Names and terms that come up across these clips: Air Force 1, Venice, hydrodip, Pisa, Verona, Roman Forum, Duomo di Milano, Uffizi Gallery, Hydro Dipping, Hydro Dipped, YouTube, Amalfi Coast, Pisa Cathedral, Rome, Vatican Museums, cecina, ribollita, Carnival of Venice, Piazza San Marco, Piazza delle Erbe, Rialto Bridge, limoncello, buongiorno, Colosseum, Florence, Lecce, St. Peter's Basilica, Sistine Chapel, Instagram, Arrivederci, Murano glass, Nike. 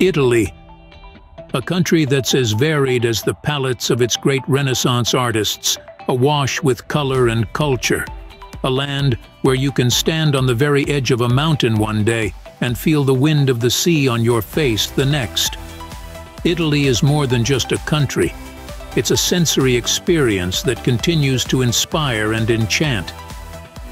Italy, a country that's as varied as the palettes of its great Renaissance artists, awash with color and culture, a land where you can stand on the very edge of a mountain one day and feel the wind of the sea on your face the next. Italy is more than just a country. It's a sensory experience that continues to inspire and enchant.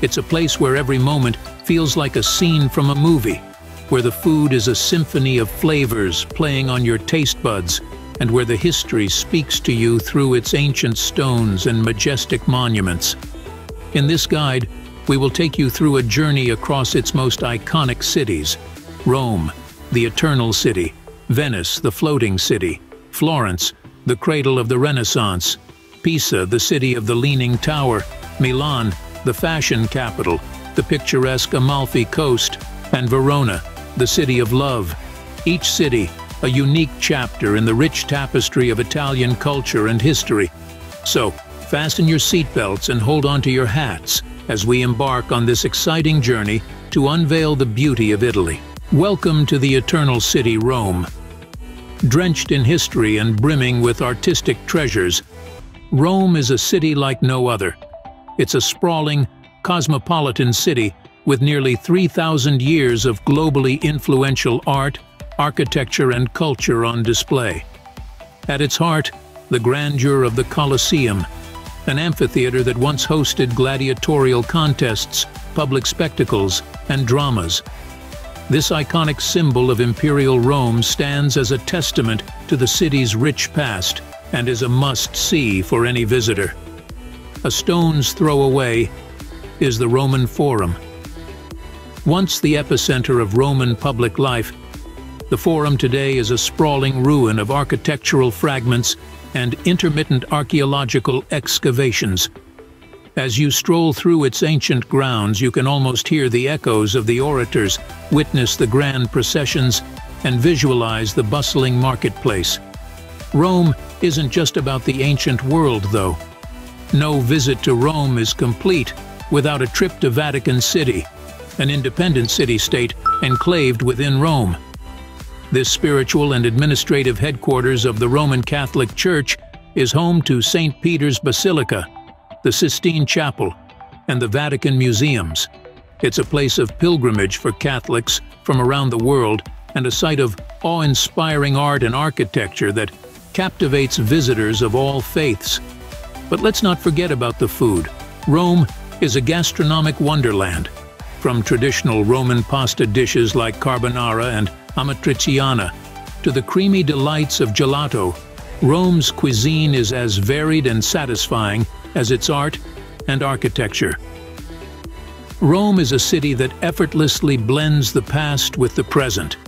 It's a place where every moment feels like a scene from a movie, where the food is a symphony of flavors playing on your taste buds, and where the history speaks to you through its ancient stones and majestic monuments. In this guide, we will take you through a journey across its most iconic cities: Rome, the Eternal City; Venice, the Floating City; Florence, the cradle of the Renaissance; Pisa, the city of the Leaning Tower; Milan, the fashion capital, the picturesque Amalfi Coast; and Verona, the city of love. Each city, a unique chapter in the rich tapestry of Italian culture and history. So, fasten your seatbelts and hold on to your hats as we embark on this exciting journey to unveil the beauty of Italy. Welcome to the Eternal City, Rome. Drenched in history and brimming with artistic treasures, Rome is a city like no other. It's a sprawling, cosmopolitan city with nearly 3,000 years of globally influential art, architecture, and culture on display. At its heart, the grandeur of the Colosseum, an amphitheater that once hosted gladiatorial contests, public spectacles, and dramas. This iconic symbol of Imperial Rome stands as a testament to the city's rich past and is a must-see for any visitor. A stone's throw away is the Roman Forum. Once the epicenter of Roman public life, the Forum today is a sprawling ruin of architectural fragments and intermittent archaeological excavations. As you stroll through its ancient grounds, you can almost hear the echoes of the orators, witness the grand processions, and visualize the bustling marketplace. Rome isn't just about the ancient world, though. No visit to Rome is complete without a trip to Vatican City, an independent city-state enclaved within Rome. This spiritual and administrative headquarters of the Roman Catholic Church is home to St. Peter's Basilica, the Sistine Chapel, and the Vatican Museums. It's a place of pilgrimage for Catholics from around the world and a site of awe-inspiring art and architecture that captivates visitors of all faiths. But let's not forget about the food. Rome is a gastronomic wonderland. From traditional Roman pasta dishes like carbonara and amatriciana to the creamy delights of gelato, Rome's cuisine is as varied and satisfying as its art and architecture. Rome is a city that effortlessly blends the past with the present.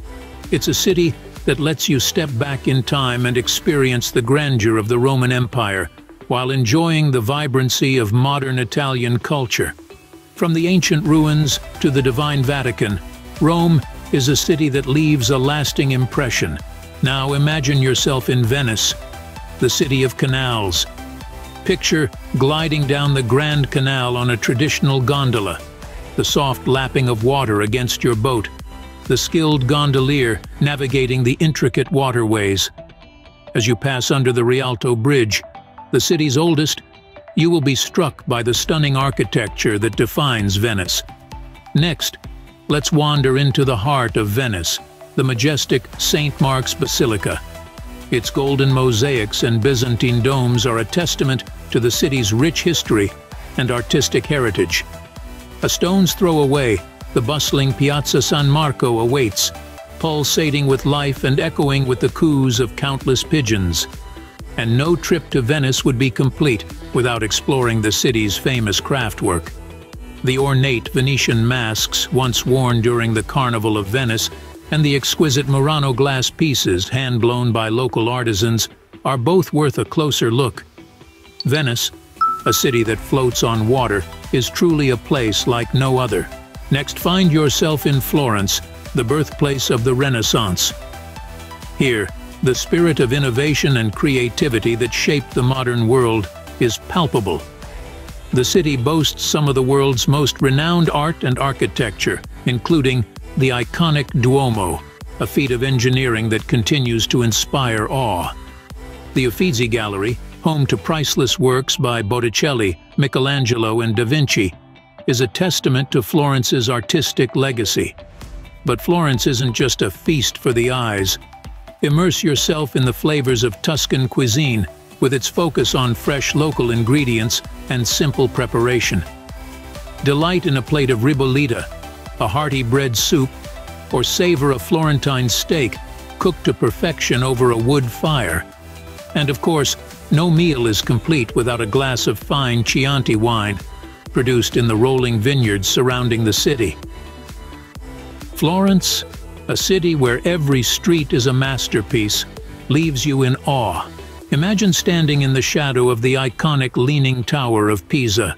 It's a city that lets you step back in time and experience the grandeur of the Roman Empire while enjoying the vibrancy of modern Italian culture. From the ancient ruins to the Divine Vatican, Rome is a city that leaves a lasting impression. Now imagine yourself in Venice, the city of canals. Picture gliding down the Grand Canal on a traditional gondola, the soft lapping of water against your boat, the skilled gondolier navigating the intricate waterways. As you pass under the Rialto Bridge, the city's oldest, you will be struck by the stunning architecture that defines Venice. Next, let's wander into the heart of Venice, the majestic St. Mark's Basilica. Its golden mosaics and Byzantine domes are a testament to the city's rich history and artistic heritage. A stone's throw away, the bustling Piazza San Marco awaits, pulsating with life and echoing with the coos of countless pigeons. And no trip to Venice would be complete without exploring the city's famous craftwork. The ornate Venetian masks once worn during the Carnival of Venice and the exquisite Murano glass pieces hand-blown by local artisans are both worth a closer look. Venice, a city that floats on water, is truly a place like no other. Next, find yourself in Florence, the birthplace of the Renaissance. Here, the spirit of innovation and creativity that shaped the modern world is palpable. The city boasts some of the world's most renowned art and architecture, including the iconic Duomo, a feat of engineering that continues to inspire awe. The Uffizi Gallery, home to priceless works by Botticelli, Michelangelo, and Da Vinci, is a testament to Florence's artistic legacy. But Florence isn't just a feast for the eyes. Immerse yourself in the flavors of Tuscan cuisine, with its focus on fresh local ingredients and simple preparation. Delight in a plate of ribollita, a hearty bread soup, or savor a Florentine steak cooked to perfection over a wood fire. And of course, no meal is complete without a glass of fine Chianti wine, produced in the rolling vineyards surrounding the city. Florence, a city where every street is a masterpiece, leaves you in awe. Imagine standing in the shadow of the iconic Leaning Tower of Pisa.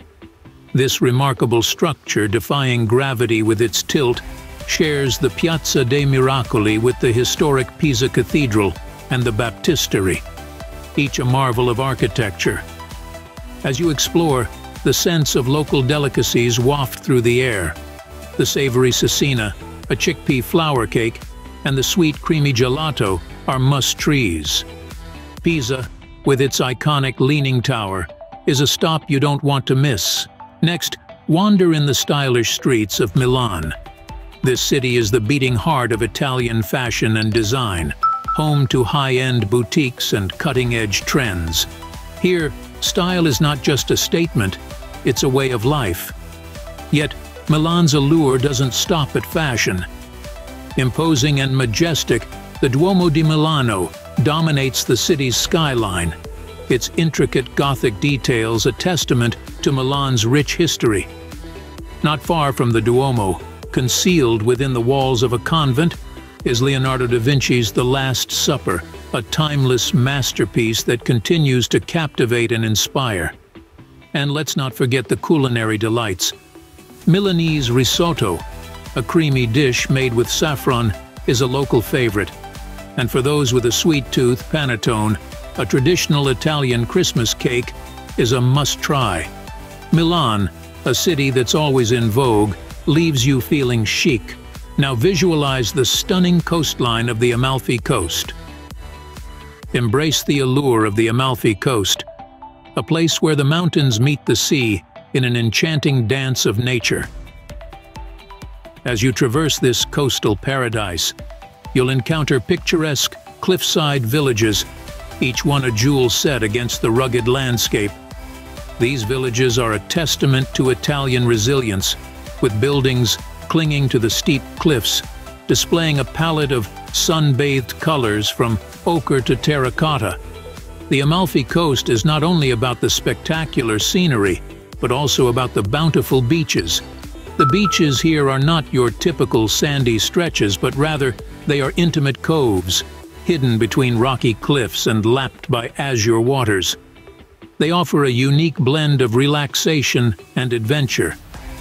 This remarkable structure, defying gravity with its tilt, shares the Piazza dei Miracoli with the historic Pisa Cathedral and the Baptistery, each a marvel of architecture. As you explore, the scents of local delicacies waft through the air. The savory cecina, a chickpea flour cake, and the sweet creamy gelato are must-tries. Pisa, with its iconic Leaning Tower, is a stop you don't want to miss. Next, wander in the stylish streets of Milan. This city is the beating heart of Italian fashion and design, home to high-end boutiques and cutting-edge trends. Here, style is not just a statement, it's a way of life. Yet, Milan's allure doesn't stop at fashion. Imposing and majestic, the Duomo di Milano dominates the city's skyline, its intricate Gothic details a testament to Milan's rich history. Not far from the Duomo, concealed within the walls of a convent, is Leonardo da Vinci's The Last Supper, a timeless masterpiece that continues to captivate and inspire. And let's not forget the culinary delights. Milanese risotto, a creamy dish made with saffron, is a local favorite. And for those with a sweet tooth, panettone, a traditional Italian Christmas cake, is a must-try. Milan, a city that's always in vogue, leaves you feeling chic. Now visualize the stunning coastline of the Amalfi Coast. Embrace the allure of the Amalfi Coast, a place where the mountains meet the sea in an enchanting dance of nature. As you traverse this coastal paradise, you'll encounter picturesque cliffside villages, each one a jewel set against the rugged landscape. These villages are a testament to Italian resilience, with buildings clinging to the steep cliffs, displaying a palette of sun-bathed colors from ochre to terracotta. The Amalfi Coast is not only about the spectacular scenery, but also about the bountiful beaches. The beaches here are not your typical sandy stretches, but rather they are intimate coves, hidden between rocky cliffs and lapped by azure waters. They offer a unique blend of relaxation and adventure,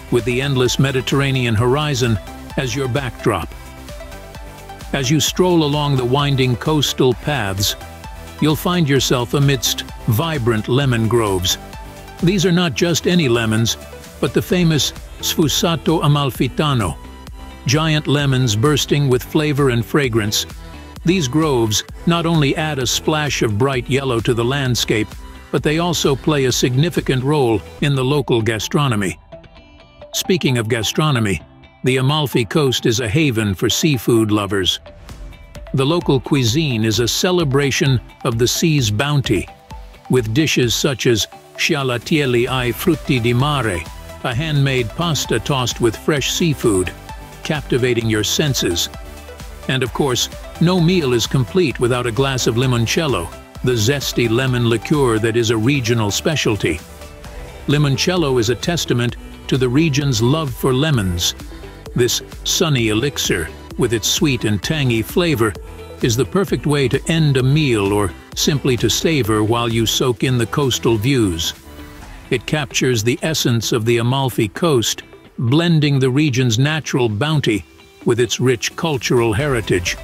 with the endless Mediterranean horizon as your backdrop. As you stroll along the winding coastal paths, you'll find yourself amidst vibrant lemon groves. These are not just any lemons, but the famous Sfussato Amalfitano, giant lemons bursting with flavor and fragrance. These groves not only add a splash of bright yellow to the landscape, but they also play a significant role in the local gastronomy. Speaking of gastronomy, the Amalfi Coast is a haven for seafood lovers. The local cuisine is a celebration of the sea's bounty, with dishes such as scialatielli ai frutti di mare, a handmade pasta tossed with fresh seafood, captivating your senses. And of course, no meal is complete without a glass of limoncello, the zesty lemon liqueur that is a regional specialty. Limoncello is a testament to the region's love for lemons. This sunny elixir, with its sweet and tangy flavor, is the perfect way to end a meal or simply to savor while you soak in the coastal views. It captures the essence of the Amalfi Coast, blending the region's natural bounty with its rich cultural heritage.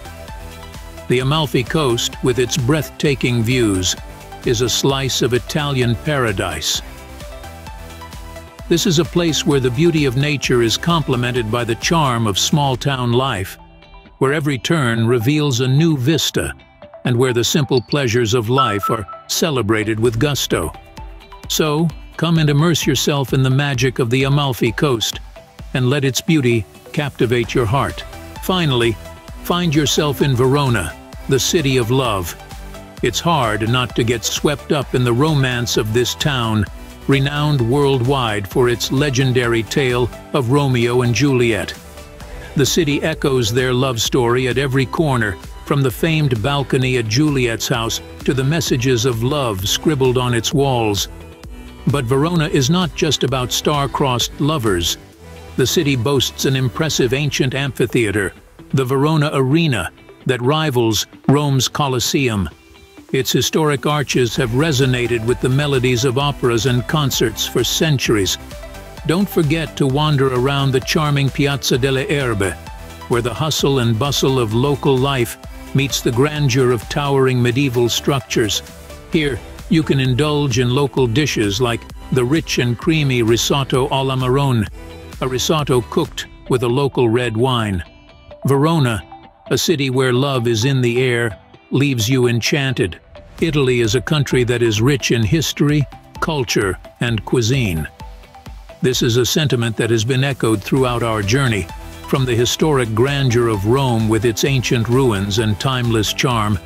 The Amalfi Coast, with its breathtaking views, is a slice of Italian paradise. This is a place where the beauty of nature is complemented by the charm of small-town life, where every turn reveals a new vista and where the simple pleasures of life are celebrated with gusto. So, come and immerse yourself in the magic of the Amalfi Coast and let its beauty captivate your heart. Finally, find yourself in Verona, the city of love. It's hard not to get swept up in the romance of this town, renowned worldwide for its legendary tale of Romeo and Juliet. The city echoes their love story at every corner, from the famed balcony at Juliet's house to the messages of love scribbled on its walls. But Verona is not just about star-crossed lovers. The city boasts an impressive ancient amphitheater, the Verona Arena, that rivals Rome's Colosseum. Its historic arches have resonated with the melodies of operas and concerts for centuries. Don't forget to wander around the charming Piazza delle Erbe, where the hustle and bustle of local life meets the grandeur of towering medieval structures. Here, you can indulge in local dishes like the rich and creamy risotto alla Marone, a risotto cooked with a local red wine. Verona, a city where love is in the air, leaves you enchanted. Italy is a country that is rich in history, culture, and cuisine. This is a sentiment that has been echoed throughout our journey, from the historic grandeur of Rome with its ancient ruins and timeless charm,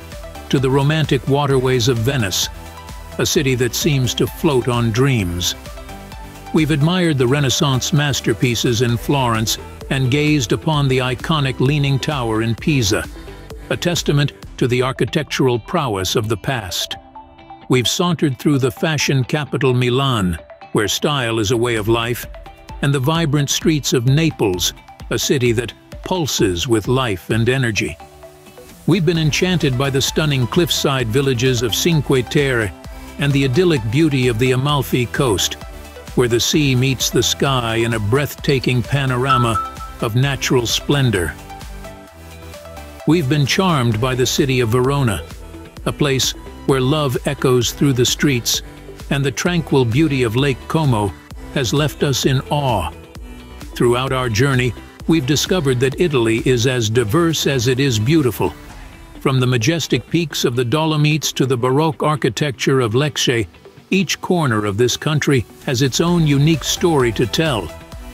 to the romantic waterways of Venice, a city that seems to float on dreams. We've admired the Renaissance masterpieces in Florence and gazed upon the iconic Leaning Tower in Pisa, a testament to the architectural prowess of the past. We've sauntered through the fashion capital Milan, where style is a way of life, and the vibrant streets of Naples, a city that pulses with life and energy. We've been enchanted by the stunning cliffside villages of Cinque Terre and the idyllic beauty of the Amalfi Coast, where the sea meets the sky in a breathtaking panorama of natural splendor. We've been charmed by the city of Verona, a place where love echoes through the streets, and the tranquil beauty of Lake Como has left us in awe. Throughout our journey, we've discovered that Italy is as diverse as it is beautiful. From the majestic peaks of the Dolomites to the Baroque architecture of Lecce, each corner of this country has its own unique story to tell.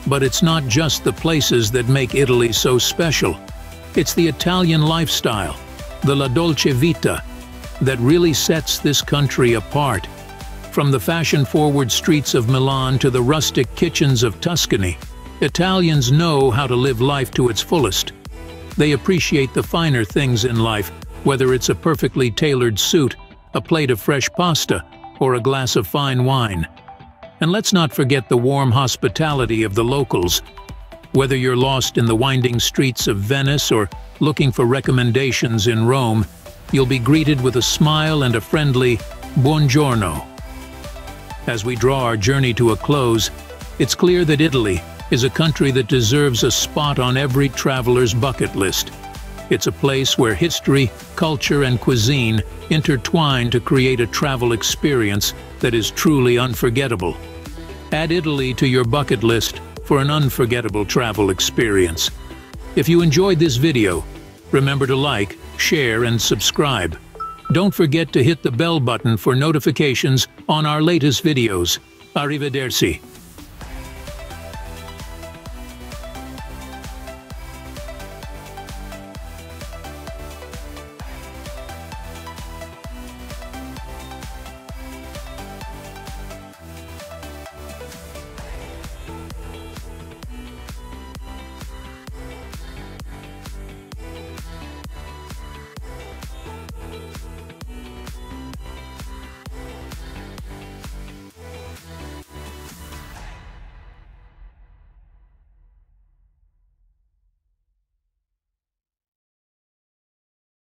But it's not just the places that make Italy so special. It's the Italian lifestyle, the La Dolce Vita, that really sets this country apart. From the fashion-forward streets of Milan to the rustic kitchens of Tuscany, Italians know how to live life to its fullest. They appreciate the finer things in life, whether it's a perfectly tailored suit, a plate of fresh pasta, or a glass of fine wine. And let's not forget the warm hospitality of the locals. Whether you're lost in the winding streets of Venice or looking for recommendations in Rome, you'll be greeted with a smile and a friendly buongiorno. As we draw our journey to a close, it's clear that Italy is a country that deserves a spot on every traveler's bucket list. It's a place where history, culture, and cuisine intertwine to create a travel experience that is truly unforgettable. Add Italy to your bucket list for an unforgettable travel experience. If you enjoyed this video, remember to like, share, and subscribe. Don't forget to hit the bell button for notifications on our latest videos. Arrivederci.